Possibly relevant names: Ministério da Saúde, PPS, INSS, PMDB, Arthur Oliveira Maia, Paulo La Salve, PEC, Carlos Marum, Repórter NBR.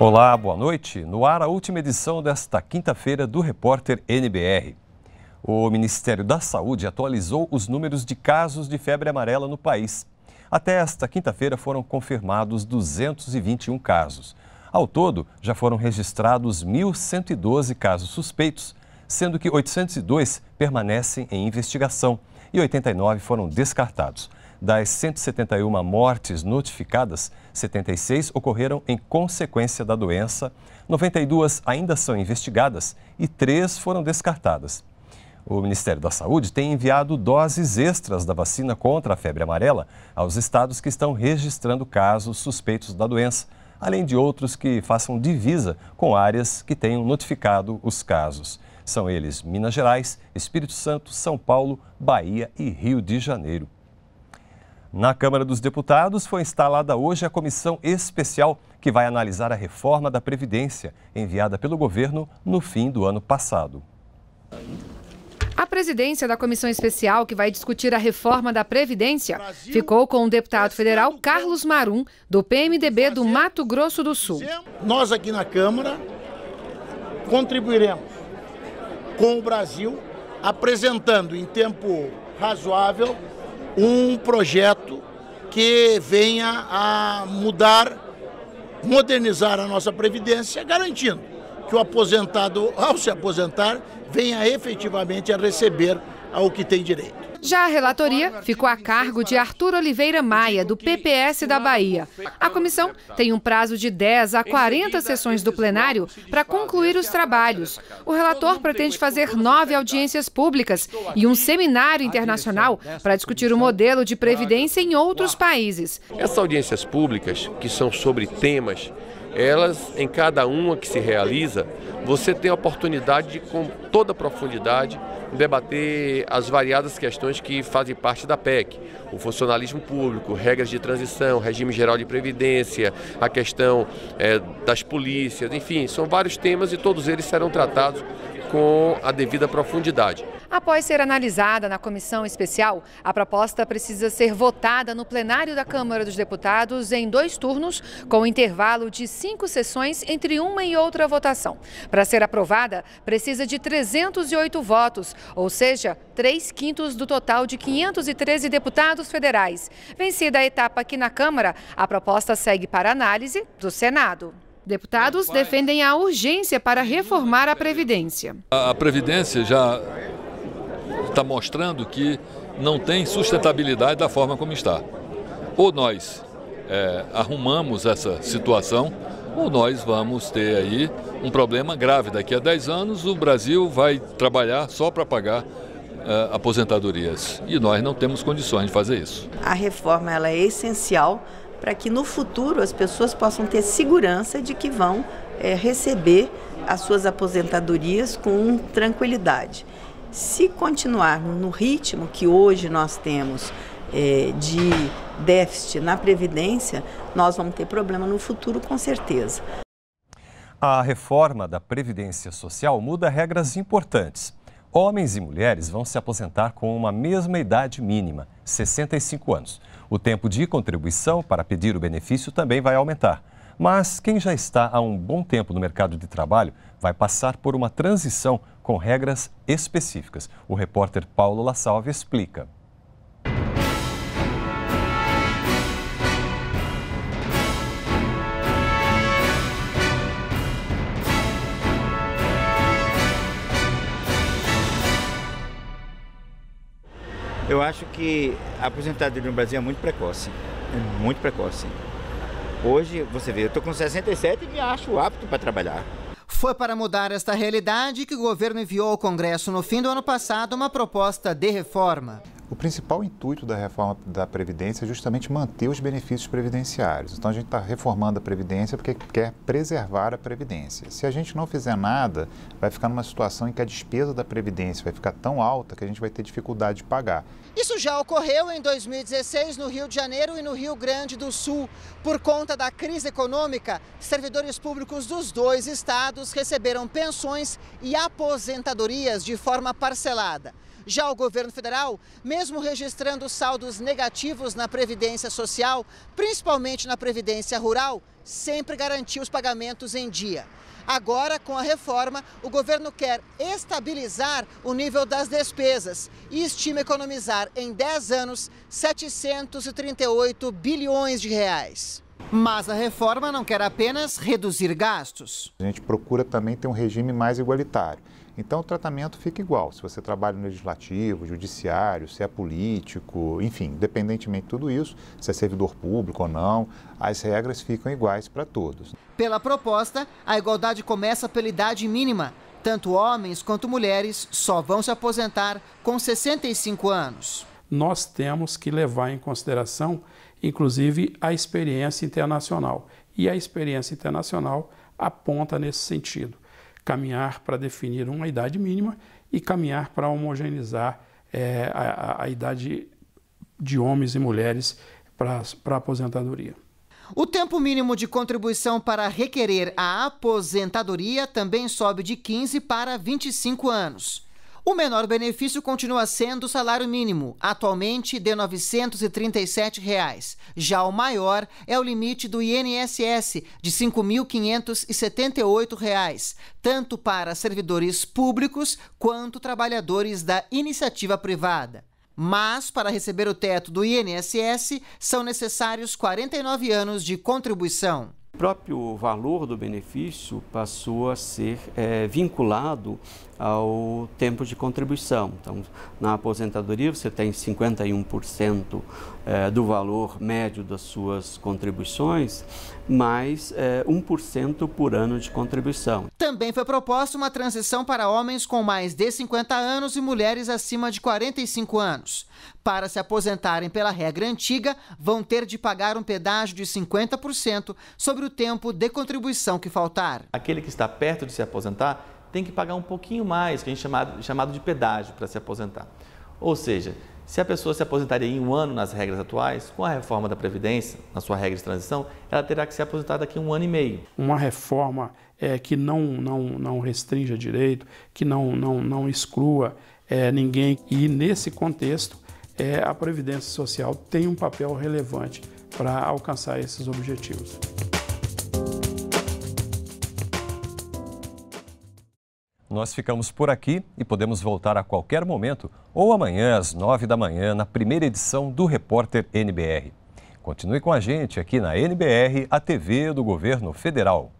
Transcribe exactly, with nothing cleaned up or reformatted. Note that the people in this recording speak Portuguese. Olá, boa noite. No ar, a última edição desta quinta-feira do Repórter N B R. O Ministério da Saúde atualizou os números de casos de febre amarela no país. Até esta quinta-feira foram confirmados duzentos e vinte e um casos. Ao todo, já foram registrados mil cento e doze casos suspeitos, sendo que oitocentos e dois permanecem em investigação e oitenta e nove foram descartados. Das cento e setenta e uma mortes notificadas, setenta e seis ocorreram em consequência da doença, noventa e duas ainda são investigadas e três foram descartadas. O Ministério da Saúde tem enviado doses extras da vacina contra a febre amarela aos estados que estão registrando casos suspeitos da doença, além de outros que façam divisa com áreas que tenham notificado os casos. São eles Minas Gerais, Espírito Santo, São Paulo, Bahia e Rio de Janeiro. Na Câmara dos Deputados foi instalada hoje a comissão especial que vai analisar a reforma da Previdência, enviada pelo governo no fim do ano passado. A presidência da comissão especial que vai discutir a reforma da Previdência ficou com o deputado federal Carlos Marum, do P M D B do Mato Grosso do Sul. Nós aqui na Câmara contribuiremos com o Brasil, apresentando em tempo razoável um projeto que venha a mudar, modernizar a nossa Previdência, garantindo que o aposentado, ao se aposentar, venha efetivamente a receber ao que tem direito. Já a relatoria ficou a cargo de Arthur Oliveira Maia, do P P S da Bahia. A comissão tem um prazo de dez a quarenta sessões do plenário para concluir os trabalhos. O relator pretende fazer nove audiências públicas e um seminário internacional para discutir o modelo de previdência em outros países. Essas audiências públicas, que são sobre temas, elas, em cada uma que se realiza, você tem a oportunidade de, com toda a profundidade, debater as variadas questões que fazem parte da P E C. O funcionalismo público, regras de transição, regime geral de previdência, a questão é, das polícias, enfim, são vários temas e todos eles serão tratados com a devida profundidade. Após ser analisada na comissão especial, a proposta precisa ser votada no plenário da Câmara dos Deputados em dois turnos, com intervalo de cinco sessões entre uma e outra votação. Para ser aprovada, precisa de trezentos e oito votos, ou seja, três quintos do total de quinhentos e treze deputados federais. Vencida a etapa aqui na Câmara, a proposta segue para análise do Senado. Deputados defendem a urgência para reformar a Previdência. A Previdência já está mostrando que não tem sustentabilidade da forma como está. Ou nós é, arrumamos essa situação, ou nós vamos ter aí um problema grave. Daqui a dez anos o Brasil vai trabalhar só para pagar é, aposentadorias. E nós não temos condições de fazer isso. A reforma ela é essencial para que no futuro as pessoas possam ter segurança de que vão é, receber as suas aposentadorias com tranquilidade. Se continuarmos no ritmo que hoje nós temos é, de déficit na Previdência, nós vamos ter problema no futuro com certeza. A reforma da Previdência Social muda regras importantes. Homens e mulheres vão se aposentar com uma mesma idade mínima, sessenta e cinco anos. O tempo de contribuição para pedir o benefício também vai aumentar. Mas quem já está há um bom tempo no mercado de trabalho vai passar por uma transição com regras específicas. O repórter Paulo La Salve explica. Eu acho que a aposentadoria no Brasil é muito precoce, é muito precoce. Hoje, você vê, eu estou com sessenta e sete e me acho apto para trabalhar. Foi para mudar esta realidade que o governo enviou ao Congresso no fim do ano passado uma proposta de reforma. O principal intuito da reforma da Previdência é justamente manter os benefícios previdenciários. Então, a gente está reformando a Previdência porque quer preservar a Previdência. Se a gente não fizer nada, vai ficar numa situação em que a despesa da Previdência vai ficar tão alta que a gente vai ter dificuldade de pagar. Isso já ocorreu em dois mil e dezesseis no Rio de Janeiro e no Rio Grande do Sul. Por conta da crise econômica, servidores públicos dos dois estados receberam pensões e aposentadorias de forma parcelada. Já o governo federal, mesmo registrando saldos negativos na Previdência Social, principalmente na Previdência Rural, sempre garantiu os pagamentos em dia. Agora, com a reforma, o governo quer estabilizar o nível das despesas e estima economizar em dez anos setecentos e trinta e oito bilhões de reais. Mas a reforma não quer apenas reduzir gastos. A gente procura também ter um regime mais igualitário. Então, o tratamento fica igual, se você trabalha no legislativo, judiciário, se é político, enfim, independentemente de tudo isso, se é servidor público ou não, as regras ficam iguais para todos. Pela proposta, a igualdade começa pela idade mínima. Tanto homens quanto mulheres só vão se aposentar com sessenta e cinco anos. Nós temos que levar em consideração, inclusive, a experiência internacional. E a experiência internacional aponta nesse sentido. Caminhar para definir uma idade mínima e caminhar para homogeneizar é, a, a idade de homens e mulheres para a aposentadoria. O tempo mínimo de contribuição para requerer a aposentadoria também sobe de quinze para vinte e cinco anos. O menor benefício continua sendo o salário mínimo, atualmente de novecentos e trinta e sete reais. Já o maior é o limite do I N S S, de cinco mil quinhentos e setenta e oito reais, tanto para servidores públicos quanto trabalhadores da iniciativa privada. Mas, para receber o teto do I N S S, são necessários quarenta e nove anos de contribuição. O próprio valor do benefício passou a ser é, vinculado ao tempo de contribuição. Então, na aposentadoria você tem cinquenta e um por cento é, do valor médio das suas contribuições, mais é, um por cento por ano de contribuição. Também foi proposta uma transição para homens com mais de cinquenta anos e mulheres acima de quarenta e cinco anos. Para se aposentarem pela regra antiga, vão ter de pagar um pedágio de cinquenta por cento sobre o tempo de contribuição que faltar. Aquele que está perto de se aposentar tem que pagar um pouquinho mais, que a gente chama, chamado de pedágio, para se aposentar. Ou seja, se a pessoa se aposentaria em um ano nas regras atuais, com a reforma da Previdência, na sua regra de transição, ela terá que se aposentar daqui a um ano e meio. Uma reforma é, que não, não, não restrinja direito, que não, não, não exclua é, ninguém. E nesse contexto, é, a Previdência Social tem um papel relevante para alcançar esses objetivos. Nós ficamos por aqui e podemos voltar a qualquer momento ou amanhã às nove da manhã na primeira edição do Repórter N B R. Continue com a gente aqui na N B R, a T V do Governo Federal.